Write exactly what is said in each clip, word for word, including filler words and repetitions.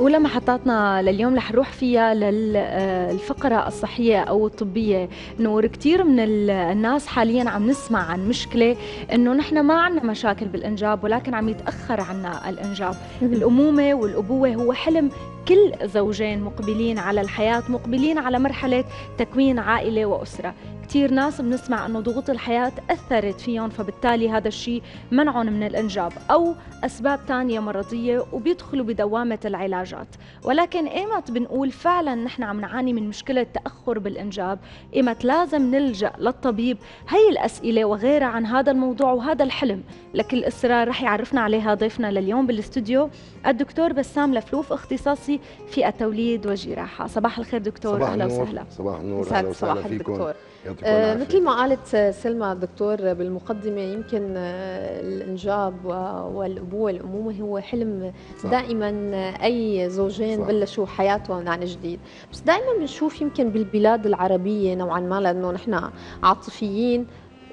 أولى محطاتنا لليوم رح نروح فيها للفقرة الصحية أو الطبية. نور، كثير من الناس حاليا عم نسمع عن مشكلة إنه نحن ما عندنا مشاكل بالإنجاب ولكن عم يتأخر عنا الإنجاب. الأمومة والأبوة هو حلم كل زوجين مقبلين على الحياة، مقبلين على مرحلة تكوين عائلة وأسرة. كثير ناس بنسمع انه ضغوط الحياه اثرت فيهم، فبالتالي هذا الشيء منعهم من الانجاب او اسباب ثانيه مرضيه وبيدخلوا بدوامه العلاجات. ولكن ايمت بنقول فعلا نحن عم نعاني من مشكله تاخر بالانجاب، ايمت لازم نلجا للطبيب؟ هي الاسئله وغيرها عن هذا الموضوع وهذا الحلم لكل اصرار رح يعرفنا عليها ضيفنا لليوم بالاستوديو الدكتور بسام لفلوف، اختصاصي في التوليد والجراحه. صباح الخير دكتور، اهلا وسهلا. صباح النور، اهلا وسهلا فيكم. آه مثل ما قالت سلمى الدكتور بالمقدمة، يمكن الإنجاب والأبوة والأمومة هو حلم صح. دائما أي زوجين صح. بلشوا حياتهم عن جديد، بس دائما بنشوف يمكن بالبلاد العربية نوعا ما لأنه نحن عاطفيين،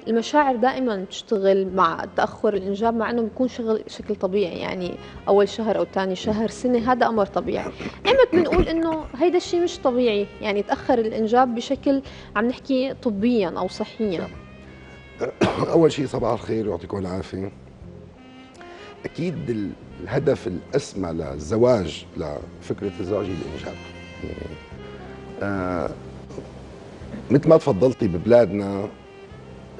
المشاعر دائما بتشتغل مع تاخر الانجاب، مع انه بيكون شغل شكل طبيعي، يعني اول شهر او ثاني شهر سنه هذا امر طبيعي. ايمت بنقول انه هيدا الشيء مش طبيعي، يعني تاخر الانجاب بشكل عم نحكي طبيا او صحيا؟ اول شيء صباح الخير ويعطيكم العافيه. اكيد الهدف الاسمى للزواج، لفكره الزواج، هي الانجاب. آه مثل ما تفضلتي ببلادنا،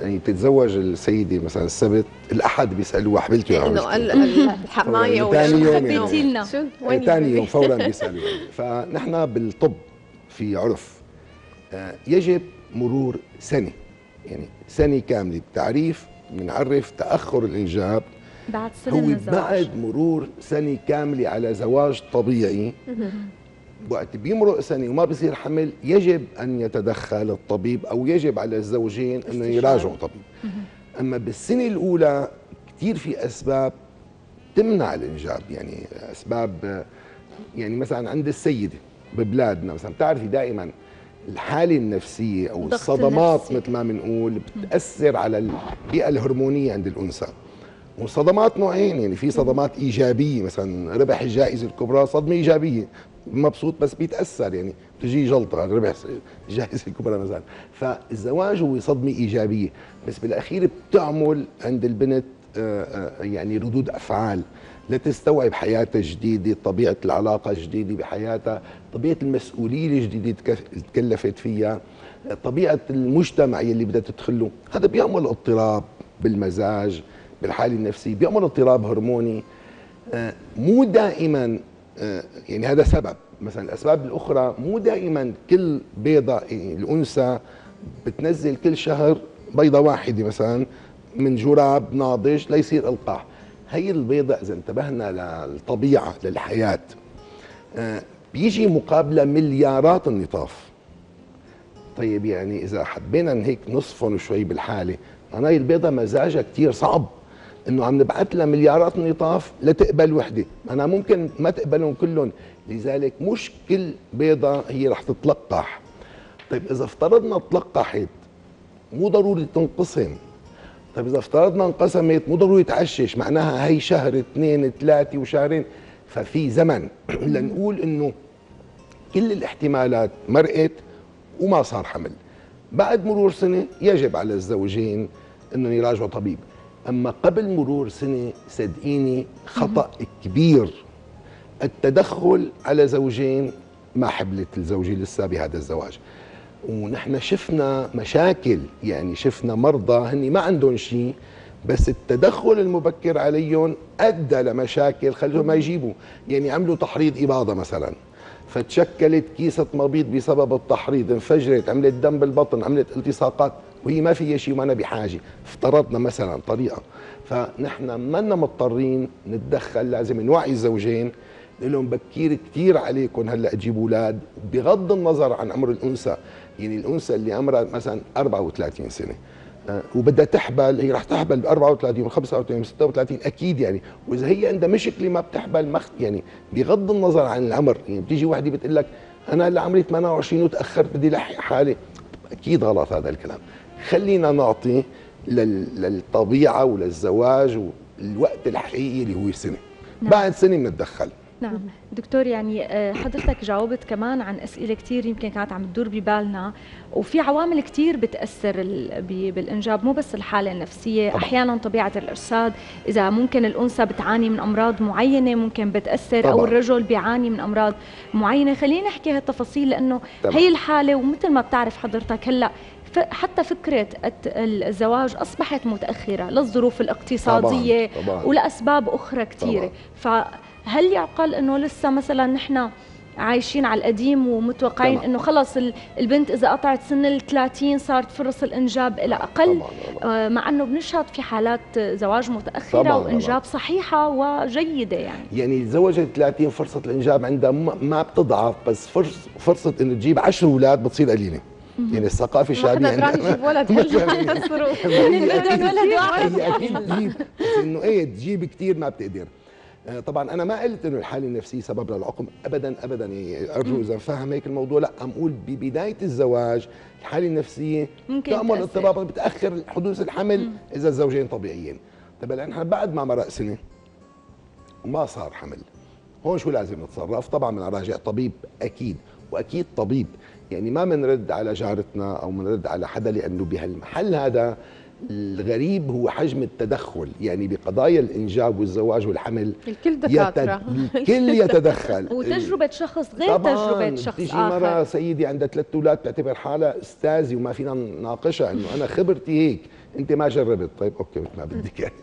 يعني تتزوج السيده مثلا السبت، الاحد بيسالوها حبلتي يا عمري؟ انه الحمايه وحبيتي لنا وين؟ ثاني يوم فورا بيسالوها. فنحن بالطب في عرف يجب مرور سنه، يعني سنه كامله بتعريف، بنعرف تاخر الانجاب بعد سنه من الزواج، هو بعد مرور سنه كامله على زواج طبيعي. وقت بيمرق سنه وما بصير حمل، يجب ان يتدخل الطبيب او يجب على الزوجين انه يراجعوا طبيب. اما بالسنه الاولى كثير في اسباب تمنع الانجاب، يعني اسباب، يعني مثلا عند السيده ببلادنا مثلا بتعرفي دائما الحاله النفسيه او الصدمات مثل ما بنقول بتاثر على البيئه الهرمونيه عند الانثى. وصدمات نوعين، يعني في صدمات ايجابيه، مثلا ربح الجائزه الكبرى صدمه ايجابيه، مبسوط بس بيتاثر، يعني بتجي جلطه ربح الجائزه الكبرى مثلا. فالزواج هو صدمه ايجابيه بس بالاخير بتعمل عند البنت يعني ردود افعال لتستوعب حياتها الجديده، طبيعه العلاقه الجديده بحياتها، طبيعه المسؤوليه الجديده تكلفت فيها، طبيعه المجتمع يلي بدها تدخله. هذا بيعمل اضطراب بالمزاج، بالحاله النفسيه، بيعمل اضطراب هرموني. مو دائما يعني هذا سبب، مثلا الاسباب الاخرى مو دائما كل بيضه، يعني الانثى بتنزل كل شهر بيضه واحده مثلا من جراب ناضج ليصير القاح. هي البيضه اذا انتبهنا للطبيعه للحياه بيجي مقابله مليارات النطاف. طيب يعني اذا حبينا هيك نصفن شوي بالحاله، معناها البيضه مزاجها كثير صعب انه عم نبعث لها مليارات النطاف لتقبل وحده، انا ممكن ما تقبلهم كلهم، لذلك مش كل بيضه هي رح تتلقح. طيب اذا افترضنا تلقحت مو ضروري تنقسم. طيب اذا افترضنا انقسمت مو ضروري تعشش، معناها هي شهر اثنين ثلاثه وشهرين، ففي زمن لنقول انه كل الاحتمالات مرقت وما صار حمل. بعد مرور سنه يجب على الزوجين انه يراجعوا طبيب. أما قبل مرور سنة صدقيني خطأ كبير التدخل على زوجين ما حبلت الزوجة لسه بهذا الزواج. ونحن شفنا مشاكل، يعني شفنا مرضى هني ما عندهم شيء بس التدخل المبكر عليهم أدى لمشاكل خلتهم ما يجيبوا، يعني عملوا تحريض إباضة مثلا فتشكلت كيسة مبيض بسبب التحريض، انفجرت، عملت دم بالبطن، عملت التصاقات وهي ما فيها شيء وأنا بحاجة، افترضنا مثلا طريقة. فنحن منا مضطرين نتدخل، لازم نوعي الزوجين نقول لهم بكير كثير عليكم هلا تجيبوا اولاد، بغض النظر عن عمر الانثى، يعني الانثى اللي عمرها مثلا أربعة وثلاثين سنة وبدها تحبل، هي رح تحبل ب أربعة وثلاثين خمسة وثلاثين ستة وثلاثين اكيد يعني، واذا هي عندها مشكله ما بتحبل مخ، يعني بغض النظر عن العمر. يعني بتيجي وحده بتقول لك انا هلا عمري ثمانية وعشرين وتاخرت بدي لحق حالي، اكيد غلط هذا الكلام. خلينا نعطي للطبيعه وللزواج والوقت الحقيقي اللي هو سنه، بعد سنه بنتدخل. نعم دكتور، يعني حضرتك جاوبت كمان عن أسئلة كتير يمكن كانت عم تدور ببالنا، وفي عوامل كتير بتأثر بالإنجاب، مو بس الحالة النفسية، أحيانا طبيعة الإرشاد، إذا ممكن الأنثى بتعاني من أمراض معينة ممكن بتأثر طبعا. أو الرجل بيعاني من أمراض معينة. خلينا نحكي هالتفاصيل لأنه طبعا. هي الحالة، ومثل ما بتعرف حضرتك هلأ حتى فكرة الزواج أصبحت متأخرة للظروف الاقتصادية طبعاً. طبعاً. ولأسباب أخرى كثيرة، فهل يعقل أنه لسه مثلا نحن عايشين على القديم ومتوقعين أنه خلص البنت إذا قطعت سن الثلاثين صارت فرص الإنجاب إلى أقل؟ طبعاً. مع أنه بنشهد في حالات زواج متأخرة طبعاً. وإنجاب صحيحة وجيدة. يعني يعني زوجة ثلاثين فرصة الإنجاب عندها ما بتضعف، بس فرصة أن تجيب عشر أولاد بتصير قليلة. يعني الثقافه الشعبيه عندنا ما نجيب ولد هلا، يعني بدهم ولد واحد تجيب، بس انه ايه تجيب كثير ما بتقدر. طبعا انا ما قلت انه الحاله النفسيه سبب للعقم، ابدا ابدا، يعني ارجو اذا فهم هيك الموضوع. لا، عم اقول ببدايه الزواج الحاله النفسيه تأمل اضطرابات بتاخر حدوث الحمل مم. اذا الزوجين طبيعيين. طب الان احنا بعد ما مرق سنه وما صار حمل، هون شو لازم نتصرف؟ طبعا بدنا نراجع طبيب اكيد، واكيد طبيب، يعني ما بنرد على جارتنا او بنرد على حدا، لانه بهالمحل هذا الغريب هو حجم التدخل، يعني بقضايا الانجاب والزواج والحمل الكل دكاتره، الكل يتدخل وتجربه شخص غير تجربه شخص تيجي اخر. تيجي مره سيدي عندها ثلاث اولاد بتعتبر حالها استاذي وما فينا نناقشها، انه انا خبرتي هيك انت ما جربت، طيب اوكي مثل ما بدك يعني.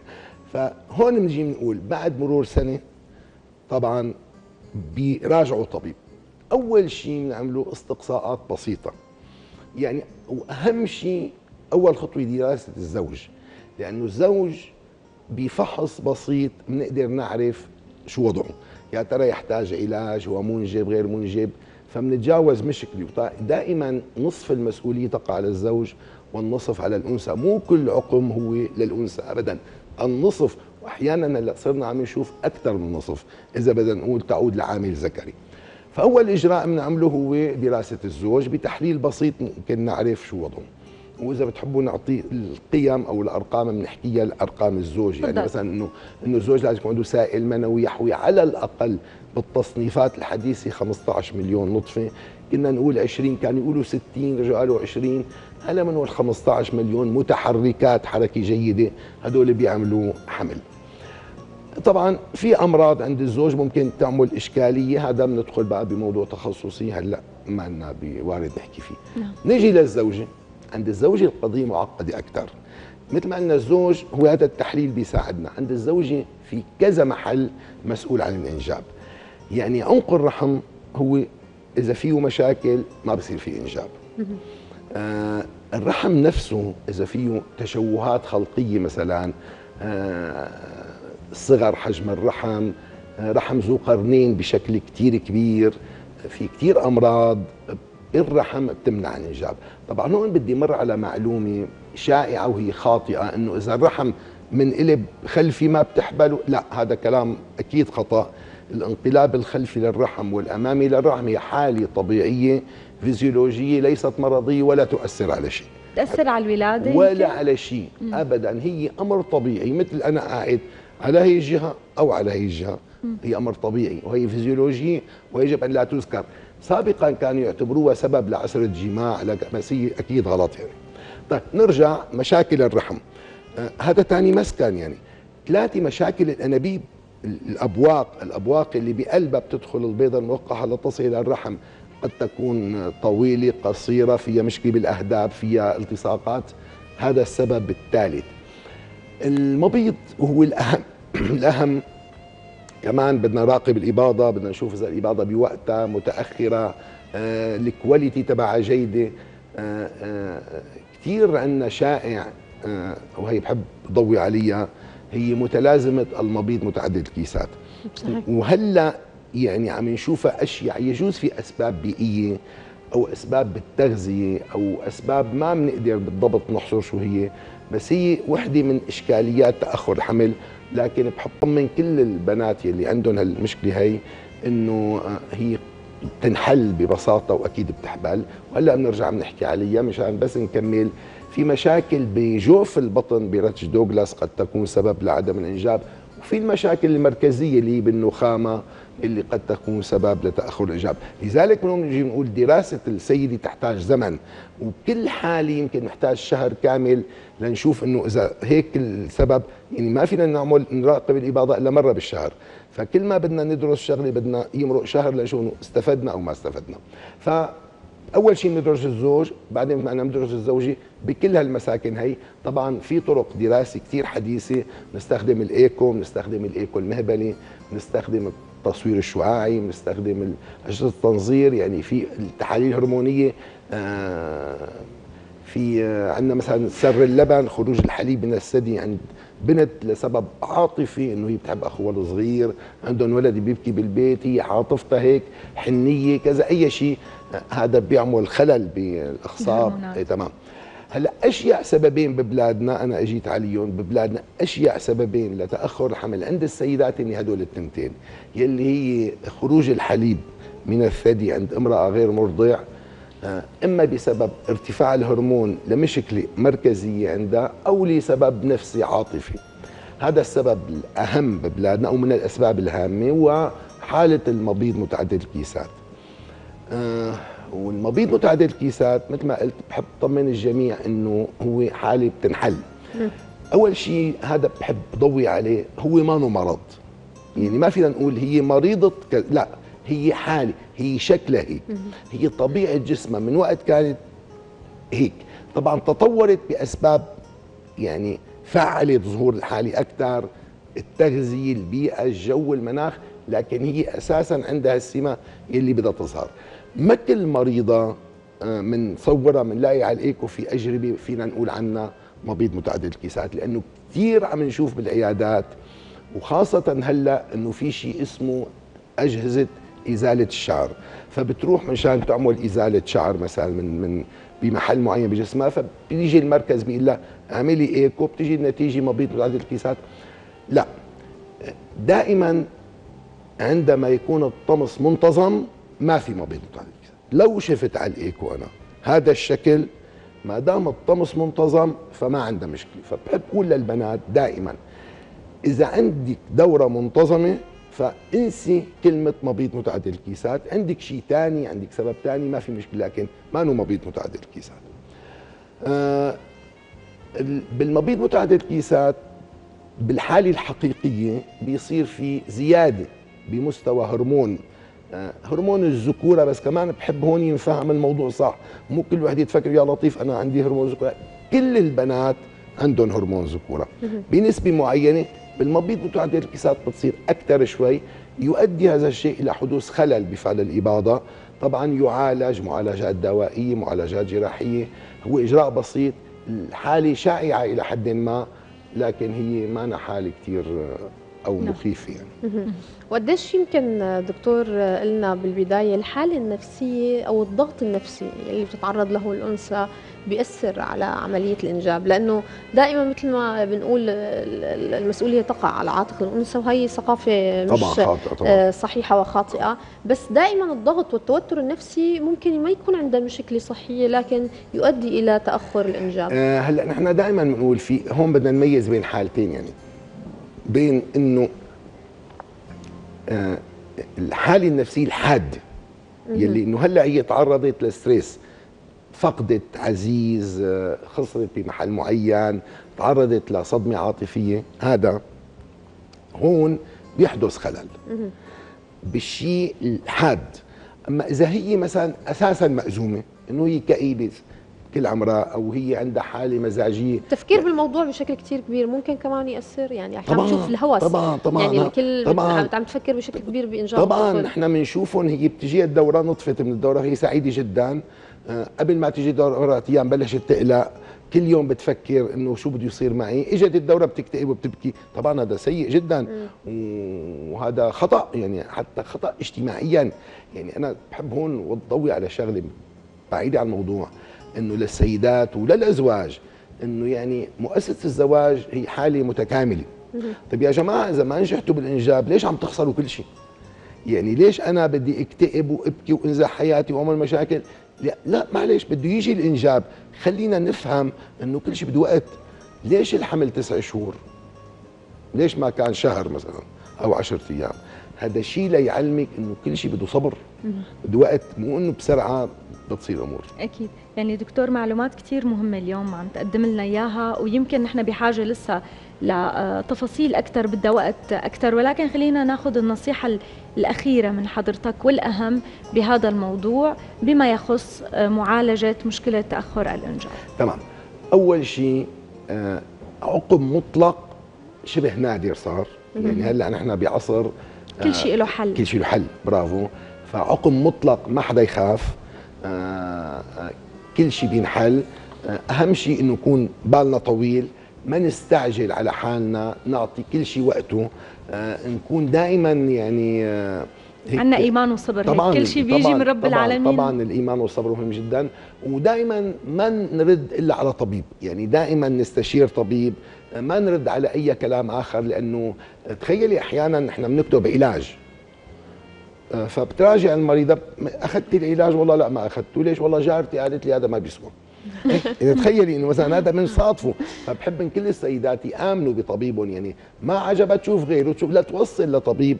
فهون بنجي بنقول بعد مرور سنه طبعا بيراجعوا طبيب. أول شيء بنعمله استقصاءات بسيطة، يعني وأهم شيء أول خطوة دراسة الزوج، لأنه الزوج بفحص بسيط بنقدر نعرف شو وضعه، يا ترى يحتاج علاج، هو منجب غير منجب، فبنتجاوز مشكلة. دائما نصف المسؤولية تقع على الزوج والنصف على الأنثى، مو كل عقم هو للأنثى أبدا، النصف، وأحيانا هلا صرنا عم نشوف أكثر من نصف إذا بدنا نقول تعود لعامل ذكري. فأول إجراء بنعمله هو دراسة الزوج بتحليل بسيط ممكن نعرف شو وضعه، وإذا بتحبوا نعطي القيم أو الأرقام بنحكيها لأرقام الزوج، يعني مثلا إنه إنه الزوج لازم يكون عنده سائل منوي يحوي على الأقل بالتصنيفات الحديثة خمسطعش مليون نطفة، كنا نقول عشرين، كانوا يقولوا ستين، رجعوا قالوا عشرين، هلا بنقول خمسطعش مليون متحركات حركة جيدة، هدول اللي بيعملوا حمل. طبعا في امراض عند الزوج ممكن تعمل اشكاليه، هذا بندخل بقى بموضوع تخصصي هلا ما لنا بوارد نحكي فيه. لا. نجي للزوجه، عند الزوجه القضيه معقده اكثر. مثل ما قلنا الزوج هو هذا التحليل بيساعدنا، عند الزوجه في كذا محل مسؤول عن الانجاب. يعني عنق الرحم هو اذا فيه مشاكل ما بصير فيه انجاب. آه الرحم نفسه اذا فيه تشوهات خلقيه مثلا، آه صغر حجم الرحم، رحم ذو قرنين بشكل كتير كبير، في كتير أمراض الرحم بتمنع عن الإنجاب. طبعا هون بدي مر على معلومة شائعة وهي خاطئة، أنه إذا الرحم من قلب خلفي ما بتحبله، لا هذا كلام أكيد خطأ. الانقلاب الخلفي للرحم والأمامي للرحم هي حالة طبيعية فيزيولوجية، ليست مرضية ولا تؤثر على شيء، تأثر على الولادة ولا على شيء أبدا، هي أمر طبيعي، مثل أنا قاعد على هي الجهة أو على هي الجهة، هي أمر طبيعي وهي فيزيولوجية ويجب أن لا تذكر. سابقا كانوا يعتبروها سبب لعسرة جماع لكمسية، أكيد غلط يعني. طيب نرجع مشاكل الرحم، آه هذا تاني مسكن يعني. ثلاثة مشاكل الأنابيب، الأبواق، الأبواق اللي بقلبها بتدخل البيضة الموقعة لتصل إلى الرحم، قد تكون طويلة قصيرة، فيها مشكلة بالأهداب، فيها التصاقات، هذا السبب الثالث. المبيض هو الأهم الأهم كمان بدنا نراقب الإباضة، بدنا نشوف إذا الإباضة بوقتها متأخرة، آه، الكواليتي تبعها جيدة. آه، آه، كثير عندنا شائع، آه، وهي بحب ضوي عليها، هي متلازمة المبيض متعدد الكيسات، وهلا يعني عم نشوفها أشياء يجوز في أسباب بيئية أو أسباب بالتغذية أو أسباب ما بنقدر بالضبط نحصر شو هي، بس هي وحده من اشكاليات تاخر الحمل. لكن بحب اطمن كل البنات اللي عندهم هالمشكله هي انه هي تنحل ببساطه واكيد بتحبل. وهلا بنرجع بنحكي عليها مشان بس نكمل. في مشاكل بجوف البطن برتش دوغلاس قد تكون سبب لعدم الانجاب، وفي المشاكل المركزية اللي بالنخامة اللي قد تكون سبب لتأخر الإجابة. لذلك منهم نجي نقول دراسة السيدة تحتاج زمن، وبكل حالة يمكن نحتاج شهر كامل لنشوف انه اذا هيك السبب، يعني ما فينا نعمل نراقب الإباضة الا مرة بالشهر، فكل ما بدنا ندرس شغلة بدنا يمرق شهر لنشوف استفدنا او ما استفدنا. ف اول شيء بندرس الزوج، بعدين بدنا ندرس الزوجه بكل هالمساكن هي. طبعا في طرق دراسه كثير حديثه، بنستخدم الايكو، بنستخدم الايكو المهبلي، بنستخدم التصوير الشعاعي، بنستخدم اجهزه التنظير، يعني في التحاليل الهرمونيه، آه في آه عندنا مثلا سر اللبن، خروج الحليب من الثدي عند بنت لسبب عاطفي انه هي بتحب اخوها الصغير، عندهم ولد بيبكي بالبيت، هي عاطفتها هيك حنيه كذا، اي شيء هذا بيعمل خلل بالاخصاب. إيه تمام. هلا اشيع سببين ببلادنا، انا اجيت عليهم ببلادنا اشيع سببين لتاخر الحمل عند السيدات، اللي هدول التنتين يلي هي خروج الحليب من الثدي عند امراه غير مرضع، اما بسبب ارتفاع الهرمون لمشكله مركزيه عندها او لسبب نفسي عاطفي. هذا السبب الاهم ببلادنا او من الاسباب الهامه، وحاله المبيض متعدد الكيسات. آه والمبيض متعدد الكيسات مثل ما قلت بحب طمن الجميع انه هو حاله بتنحل. اول شيء هذا بحب ضوي عليه، هو مانو مرض، يعني ما فينا نقول هي مريضه كذا، لا هي حاله، هي شكلها هيك، هي طبيعه جسمها من وقت كانت هيك. طبعا تطورت باسباب يعني فعلت ظهور الحاله اكثر، التغذيه، البيئه، الجو، المناخ، لكن هي اساسا عندها السمه اللي بدها تظهر. ما كل مريضه بنصورها بنلاقي على الايكو في اجربه فينا نقول عنها مبيض متعدد الكيسات، لانه كثير عم نشوف بالعيادات وخاصه هلا انه في شيء اسمه اجهزه ازاله الشعر، فبتروح مشان تعمل ازاله شعر مثلا من من بمحل معين بجسمها، فبيجي المركز بيقول لها اعملي ايكو، بتجي النتيجه مبيض متعدد الكيسات. لا، دائما عندما يكون الطمس منتظم ما في مبيض متعدد الكيسات. لو شفت على الايكو انا هذا الشكل، ما دام الطمس منتظم فما عندها مشكله. فبحب اقول للبنات دائما اذا عندك دوره منتظمه فانسي كلمه مبيض متعدد الكيسات، عندك شيء ثاني، عندك سبب ثاني ما في مشكله، لكن ما انه مبيض متعدد الكيسات. آه بالمبيض متعدد الكيسات بالحاله الحقيقيه بيصير في زياده بمستوى هرمون، هرمون الذكوره، بس كمان بحب هون ينفهم الموضوع صح، مو كل وحده تفكر يا لطيف انا عندي هرمون ذكوره، كل البنات عندهم هرمون ذكوره بنسبه معينه. بالمبيض متعدد الكيسات بتصير اكثر شوي، يؤدي هذا الشيء الى حدوث خلل بفعل الاباضه. طبعا يعالج معالجات دوائيه، معالجات جراحيه، هو اجراء بسيط، الحاله شائعه الى حد ما، لكن هي ما أنا حاله كثير او مخيفه يعني. وقديش يمكن دكتور قلنا بالبدايه الحاله النفسيه او الضغط النفسي اللي بتتعرض له الانثى بيأثر على عمليه الانجاب؟ لانه دائما مثل ما بنقول المسؤوليه تقع على عاتق الانثى، وهي ثقافه مش طبعاً طبعاً. صحيحه وخاطئه، بس دائما الضغط والتوتر النفسي ممكن ما يكون عندها مشكله صحيه لكن يؤدي الى تاخر الانجاب. أه هلا نحن دائما بنقول في هون بدنا نميز بين حالتين، يعني بين انه آه الحاله النفسيه الحاده يلي انه هلا هي تعرضت لستريس، فقدت عزيز، آه خسرت بمحل معين، تعرضت لصدمه عاطفيه، هذا هون بيحدث خلل بالشيء الحاد. اما اذا هي مثلا اساسا مأزومه انه هي كئيبه كل عمرها، او هي عندها حاله مزاجيه، التفكير بالموضوع بشكل كثير كبير ممكن كمان ياثر، يعني عشان بنشوف الهوس طبعا طبعا يعني الكل طبعا عم تفكر بشكل كبير بانجاب طبعا الطفل. نحن بنشوفهم هي بتجيها الدوره، نطفت من الدوره هي سعيده جدا، آه قبل ما تيجي الدوره اربع ايام بلشت تقلق، كل يوم بتفكر انه شو بده يصير معي، اجت الدوره بتكتئب وبتبكي، طبعا هذا سيء جدا م. وهذا خطا، يعني حتى خطا اجتماعيا. يعني انا بحب هون وضوي على شغله بعيده عن الموضوع، انه للسيدات وللازواج انه يعني مؤسسه الزواج هي حاله متكامله. طيب يا جماعه اذا ما نجحتوا بالانجاب ليش عم تخسروا كل شيء؟ يعني ليش انا بدي اكتئب وابكي وانزع حياتي واعمل مشاكل؟ لا, لا معلش، بده يجي الانجاب، خلينا نفهم انه كل شيء بده وقت. ليش الحمل تسع شهور؟ ليش ما كان شهر مثلا او عشرة ايام؟ هذا شيء ليعلمك انه كل شيء بده صبر، بده وقت، مو انه بسرعه بتصير امور. اكيد، يعني دكتور معلومات كثير مهمه اليوم عم تقدم لنا اياها، ويمكن نحن بحاجه لسه لتفاصيل اكثر، بدها وقت اكثر، ولكن خلينا ناخذ النصيحه الاخيره من حضرتك والاهم بهذا الموضوع بما يخص معالجه مشكله تاخر الانجاب. تمام. اول شيء عقب مطلق شبه نادر صار، يعني هلا نحن بعصر كل شيء له حل، كل شيء له حل، برافو. فعقب مطلق ما حدا يخاف، كل شيء بينحل. اهم شيء انه يكون بالنا طويل، ما نستعجل على حالنا، نعطي كل شيء وقته، نكون دائما يعني عندنا ايمان وصبر، طبعاً كل شيء بيجي من رب العالمين. طبعا الايمان والصبر مهم جدا، ودائما ما نرد الا على طبيب، يعني دائما نستشير طبيب، ما نرد على اي كلام اخر، لانه تخيلي احيانا نحن بنكتب علاج فبتراجع المريضه، اخذت العلاج والله لا ما اخذته، ليش؟ والله جارتي قالت لي هذا ما بيسوى. إذا تخيلي انه مثلا هذا من صادفه، فبحب ان كل السيدات يامنوا بطبيبهم، يعني ما عجبها تشوف غيره، تشوف لا توصل لطبيب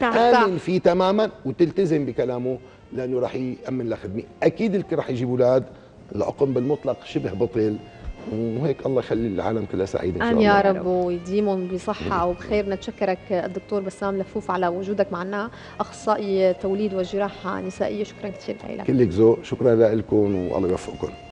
تامن فيه تماما وتلتزم بكلامه، لانه راح يامن لخدمه. اكيد الكل راح يجيب اولاد، العقم بالمطلق شبه بطل، وهيك الله يخلي العالم كلها سعيده ان شاء الله. آمين يا رب، ويديمهم بصحه وبخير. نتشكرك الدكتور بسام لفلوف على وجودك معنا، اخصائي توليد وجراحه نسائيه، شكرا كثير لك. كلك ذوق، شكرا لكم والله يوفقكم.